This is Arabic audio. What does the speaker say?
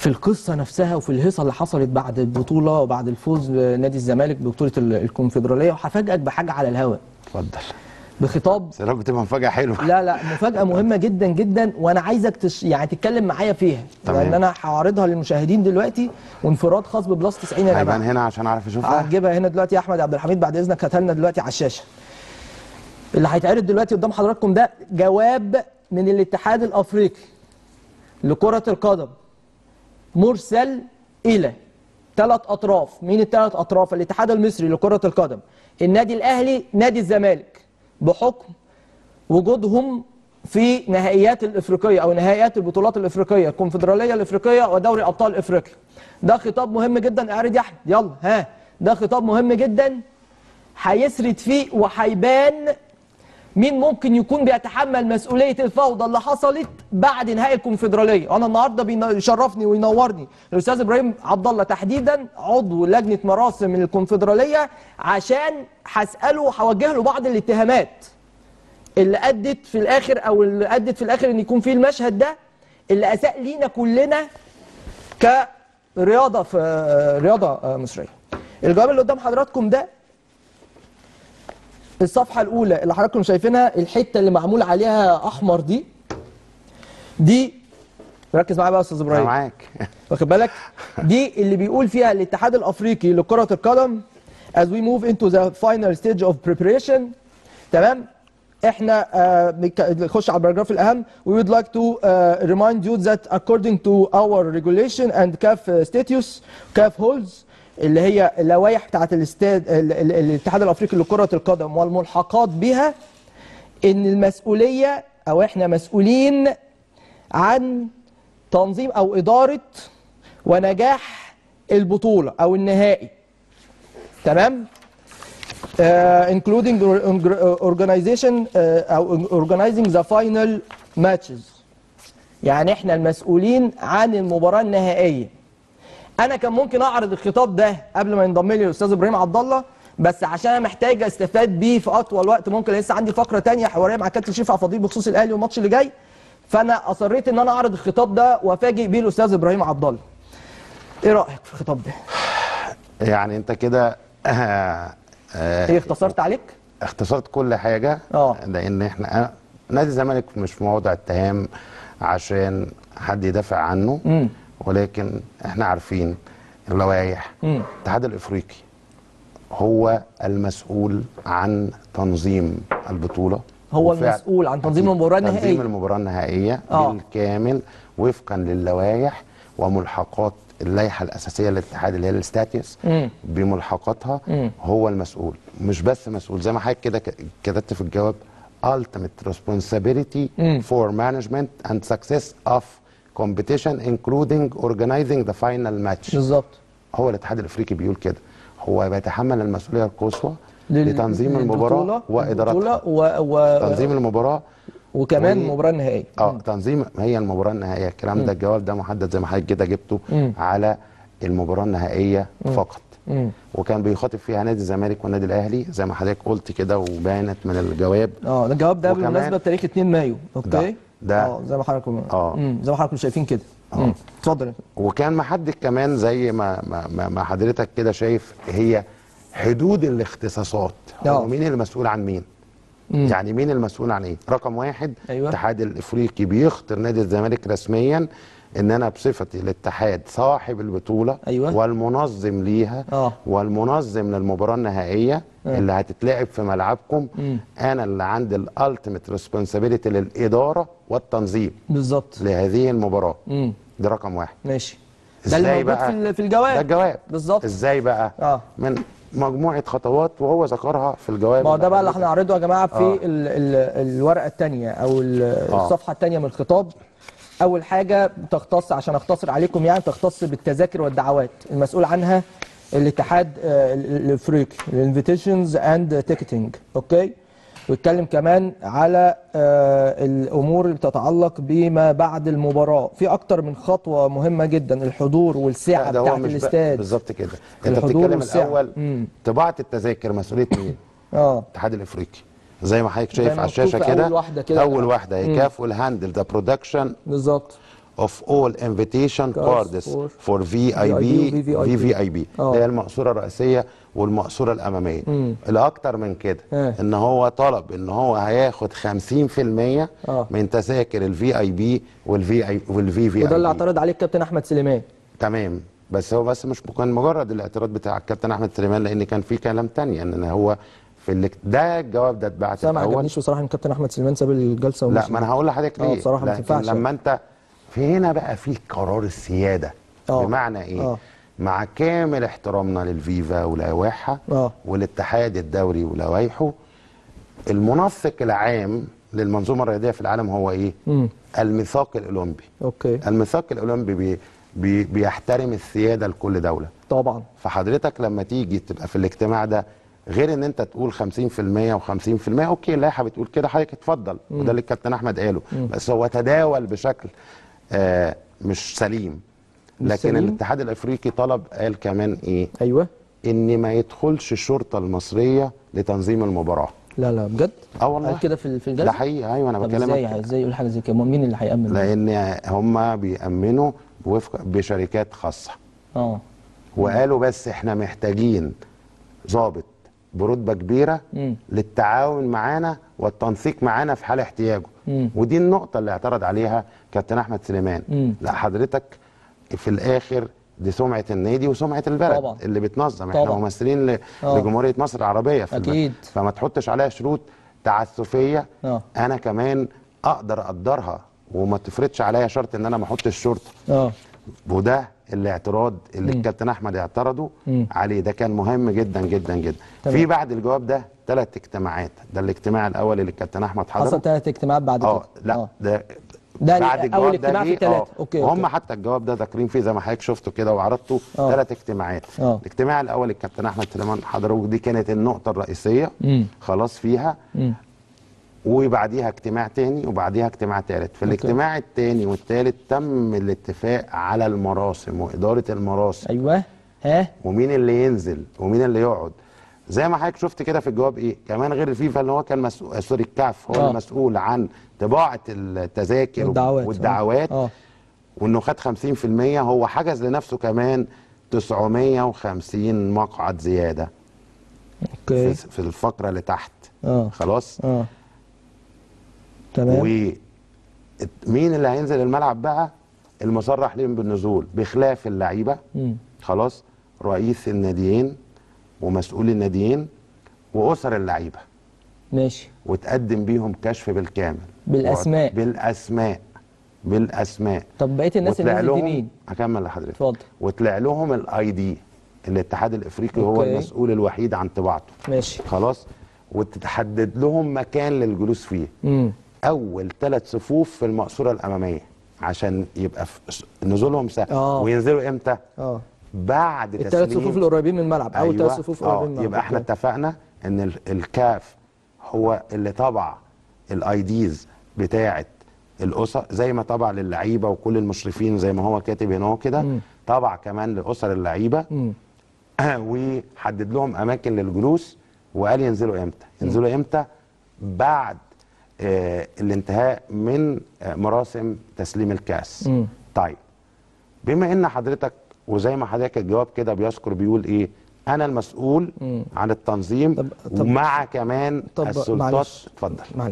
في القصه نفسها وفي الهيصه اللي حصلت بعد البطوله وبعد الفوز نادي الزمالك ببطوله الكونفدراليه، وهفاجئك بحاجه على الهواء. اتفضل. بخطاب يا رب تبقى مفاجاه حلوه. لا لا، مفاجاه مهمه جدا جدا، وانا عايزك يعني تتكلم معايا فيها، لان انا هعرضها للمشاهدين دلوقتي، وانفراد خاص ببلس 90 يا جماعه. هنا عشان اعرف اشوفها. هتجيبها هنا دلوقتي يا احمد عبد الحميد، بعد اذنك هاتها لنا دلوقتي على الشاشه. اللي هيتعرض دلوقتي قدام حضراتكم ده جواب من الاتحاد الافريقي لكره القدم مرسل الى 3 اطراف. مين الثلاث اطراف؟ الاتحاد المصري لكره القدم، النادي الاهلي، نادي الزمالك، بحكم وجودهم في نهائيات الافريقيه او نهائيات البطولات الافريقيه، الكونفدراليه الافريقيه ودوري ابطال افريقيا. ده خطاب مهم جدا. اعرض يا احمد، يلا ها. ده خطاب مهم جدا هيسرد فيه وهيبان مين ممكن يكون بيتحمل مسؤولية الفوضى اللي حصلت بعد نهائي الكونفدرالية. أنا النهاردة بيشرفني وينورني الأستاذ إبراهيم عبد الله، تحديدا عضو لجنة مراسم الكونفدرالية، عشان هسأله وهوجه له بعض الاتهامات اللي أدت في الآخر إن يكون فيه المشهد ده اللي أساء لينا كلنا كرياضة مصرية. الجواب اللي قدام حضراتكم ده الصفحة الأولى اللي حضراتكم شايفينها، الحتة اللي معمول عليها أحمر دي ركز معايا بقى يا أستاذ إبراهيم. أنا معاك. واخد بالك؟ دي اللي بيقول فيها الاتحاد الأفريقي لكرة القدم as we move into the final stage of preparation. تمام؟ احنا نخش على الباراجراف الأهم. We would like to remind you that according to our regulation and CAF status, CAF holds اللي هي اللوائح بتاعت الاتحاد الافريقي لكره القدم والملحقات بها، ان المسؤوليه او احنا مسؤولين عن تنظيم او اداره ونجاح البطوله او النهائي. تمام؟ including organization او organizing the final matches. يعني احنا المسؤولين عن المباراه النهائيه. أنا كان ممكن أعرض الخطاب ده قبل ما ينضم لي الأستاذ إبراهيم عبد الله، بس عشان أنا محتاج أستفاد بيه في أطول وقت ممكن، لسه عندي فقرة تانية حوارية مع كابتن شريف عفضيل بخصوص الأهلي والماتش اللي جاي، فأنا أصريت إن أنا أعرض الخطاب ده وأفاجئ بيه الأستاذ إبراهيم عبد الله. إيه رأيك في الخطاب ده؟ يعني أنت كده إيه اختصرت عليك؟ اختصرت كل حاجة. لأن إحنا نادي الزمالك مش في موضع اتهام عشان حد يدافع عنه. ولكن احنا عارفين اللوائح. الاتحاد الافريقي هو المسؤول عن تنظيم البطوله، هو المسؤول عن تنظيم المباراه النهائيه، تنظيم المباراه النهائيه بالكامل وفقا للوائح وملحقات اللائحه الاساسيه للاتحاد اللي هي الاستاتيس بملحقاتها. هو المسؤول، مش بس مسؤول زي ما حضرتك كده كتبت في الجواب، ultimate responsibility for management and success of competition including organizing the final match. بالظبط. هو الاتحاد الافريقي بيقول كده، هو بيتحمل المسؤوليه القصوى لتنظيم المباراه وادارتها. تنظيم المباراه وكمان المباراه النهائيه. تنظيم هي المباراه النهائيه. الكلام ده الجواب ده محدد زي ما حضرتك كده جبته على المباراه النهائيه فقط. وكان بيخاطب فيها نادي الزمالك والنادي الاهلي زي ما حضرتك قلت كده وبانت من الجواب. الجواب ده بالمناسبه بتاريخ 2 مايو. اوكي. ده زي ما حضراتكم شايفين كده. اتفضل. وكان محدد كمان زي ما حضرتك كده شايف هي حدود الاختصاصات. مين المسؤول عن مين؟ يعني مين المسؤول عن ايه؟ رقم 1، الاتحاد الافريقي بيخطر نادي الزمالك رسميا ان انا بصفتي الاتحاد صاحب البطوله والمنظم ليها والمنظم للمباراه النهائيه اللي هتتلعب في ملعبكم. انا اللي عندي الالتيميت ريسبونسابيلتي للاداره والتنظيم بالظبط لهذه المباراه. ده رقم 1. ماشي. ازاي بقى؟ في الجواب ده الجواب بالظبط. ازاي بقى؟ من مجموعه خطوات وهو ذكرها في الجواب. ما هو ده بقى اللي هنعرضه يا جماعه في الورقه الثانيه او الصفحه الثانيه من الخطاب. أول حاجة تختص، عشان أختصر عليكم يعني، تختص بالتذاكر والدعوات المسؤول عنها الاتحاد الأفريقي، الانفيتيشنز أند تيكتينج. أوكي. ويتكلم كمان على الأمور اللي بتتعلق بما بعد المباراة، في أكتر من خطوة مهمة جدا، الحضور والسعة بتاعة الاستاد. بالظبط كده. أنت بتتكلم الأول طباعة التذاكر مسؤولية مين؟ الاتحاد الأفريقي زي ما حضرتك شايف على الشاشه كده. اول واحده هي كاف والهاندل ذا برودكشن of all invitation cards for VVIP اللي هي المقصوره الرئيسيه والمقصوره الاماميه. الاكتر من كده ان هو طلب ان هو هياخد 50% من تذاكر الفي اي بي والفي اي بي وده اللي اعترض عليه الكابتن احمد سليمان. تمام، بس هو مش كان مجرد الاعتراض بتاع الكابتن احمد سليمان، لان كان في كلام ثاني ان هو ده الجواب ده اتبعت الاول. ما عجبنيش بصراحه ان الكابتن احمد سليمان ساب الجلسه ومشي. لا ما انا هقول لحضرتك ليه بصراحه ما تنفعش. لما انت في هنا بقى في قرار السياده، بمعنى ايه؟ مع كامل احترامنا للفيفا ولوائحها والاتحاد الدولي ولوائحه، المنسق العام للمنظومه الرياضيه في العالم هو ايه؟ الميثاق الاولمبي. اوكي. الميثاق الاولمبي بيحترم السياده لكل دوله. طبعا. فحضرتك لما تيجي تبقى في الاجتماع ده غير ان انت تقول 50% و50%، اوكي اللائحه بتقول كده حضرتك اتفضل، وده اللي الكابتن احمد قاله، بس هو تداول بشكل مش سليم. لكن الاتحاد الافريقي طلب قال كمان ايه؟ ايوه، ان ما يدخلش الشرطه المصريه لتنظيم المباراه. لا لا بجد؟ والله قال كده في الجلسه؟ ده حقيقي. ايوه انا بكلمك. ازاي يقول حاجه زي كده؟ مين اللي هيامن؟ لان هم بيامنوا وفق بشركات خاصه. وقالوا بس احنا محتاجين ضابط برتبه كبيره للتعاون معانا والتنسيق معانا في حال احتياجه. ودي النقطه اللي اعترض عليها كابتن احمد سليمان. لا حضرتك في الاخر دي سمعه النادي وسمعه البلد. طبعا. اللي بتنظم. طبعا. احنا ممثلين لجمهوريه مصر العربيه في اكيد البلد. فما تحطش عليها شروط تعسفيه. انا كمان اقدر اقدرها وما تفرضش عليا شرط ان انا ما احطش شرطه. وده الاعتراض اللي الكابتن احمد اعترضه عليه. ده كان مهم جدا جدا جدا. تمام. في بعد الجواب ده 3 اجتماعات. ده الاجتماع الاول اللي الكابتن احمد حضره. حصل 3 اجتماعات بعد كده. لا ده بعد الجواب ده في 3. اوكي. هم حتى الجواب ده ذاكرين فيه زي ما حضرتك شفته كده وعرضته. 3 اجتماعات. الاجتماع الاول الكابتن احمد سليمان حضره، ودي كانت النقطه الرئيسيه خلاص فيها. وبعديها اجتماع تاني وبعديها اجتماع تالت. في الاجتماع التاني والتالت تم الاتفاق على المراسم واداره المراسم. ايوه. ومين اللي ينزل ومين اللي يقعد. زي ما حضرتك شفت كده في الجواب ايه كمان، غير الفيفا اللي هو كان مسؤول، سوري الكاف هو المسؤول عن طباعه التذاكر والدعوات. وانه خد 50%، هو حجز لنفسه كمان 950 مقعد زياده. اوكي. في الفقره اللي تحت. خلاص. تمام. ومين اللي هينزل الملعب بقى؟ المصرح لهم بالنزول بخلاف اللعيبه. خلاص، رئيس الناديين ومسؤول الناديين واسر اللعيبه. ماشي. وتقدم بيهم كشف بالكامل بالاسماء بالاسماء. طب بقيه الناس اللي نزلت دي مين؟ هكمل لحضرتك. اتفضل. وطلع لهم الاي دي. الاتحاد الافريقي هو المسؤول الوحيد عن طباعته. ماشي. خلاص. وتتحدد لهم مكان للجلوس فيه. اول 3 صفوف في المقصوره الاماميه عشان يبقى نزولهم سهل. وينزلوا امتى؟ بعد تسليم ال3 صفوف القريبين من الملعب. اول 3 صفوف قريبين من الملعب. يبقى احنا اتفقنا ان الكاف هو اللي طبع الاي ديز بتاعه الاسر زي ما طبع للعيبه وكل المشرفين زي ما هو كاتب هنا كده. طبع كمان لاسر اللعيبه وحدد لهم اماكن للجلوس وقال ينزلوا امتى. ينزلوا امتى؟ بعد الانتهاء من مراسم تسليم الكاس. طيب، بما ان حضرتك وزي ما حضرتك الجواب كده بيذكر بيقول ايه، انا المسؤول عن التنظيم. طب ومع كمان السلطات. اتفضل.